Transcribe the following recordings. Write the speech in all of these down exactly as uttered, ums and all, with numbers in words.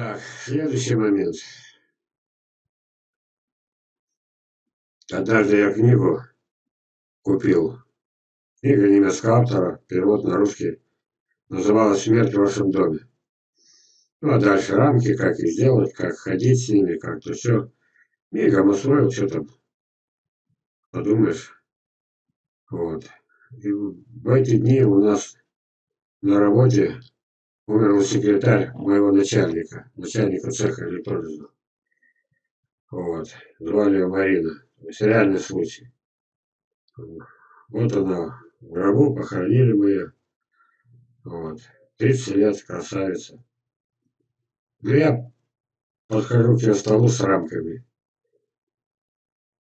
Так, следующий момент. Однажды я книгу купил. Книга немецкого автора, перевод на русский. Называлась «Смерть в вашем доме». Ну, а дальше рамки, как их делать, как ходить с ними, как-то все. Мигом усвоил, что там подумаешь. Вот. И в эти дни у нас на работе умер секретарь моего начальника, начальника цеха электролиза. Вот. Звали ее Марина. Реальный случай. Вот она в гробу, похоронили мы ее. Вот. тридцать лет, красавица. Ну, я подхожу к ее столу с рамками.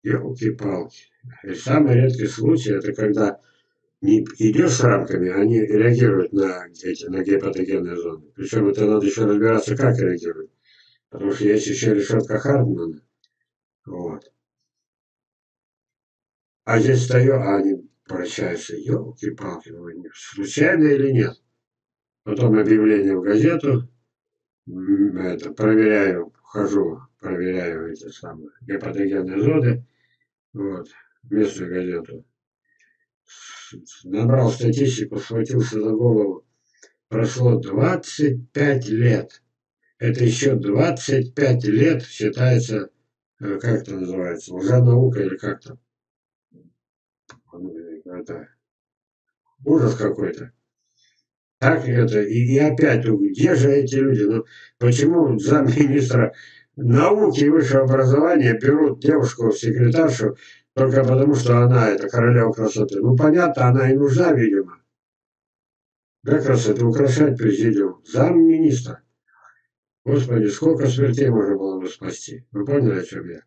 Ёлки-палки. И самый редкий случай, это когда не идешь с рамками, они реагируют на, эти, на гепатогенные зоны. Причем это надо еще разбираться, как реагируют. Потому что есть еще решетка Хартмана. Вот. А здесь стою, а они прощаются. Ёлки-палки. Случайно или нет? Потом объявление в газету. Это, проверяю, хожу, проверяю эти самые гепатогенные зоны. Вот. Местную газету. Набрал статистику, схватился за голову. Прошло двадцать пять лет. Это еще двадцать пять лет считается, как это называется, лженаука или как там. Это ужас какой-то. Так это, и, и опять, где же эти люди? Ну, почему замминистра науки и высшего образования берут девушку в секретаршу только потому, что она это королева красоты? Ну понятно, она и нужна, видимо. Как раз это украшать президиум. Замминистра. Господи, сколько смертей можно было бы спасти. Вы поняли, о чем я?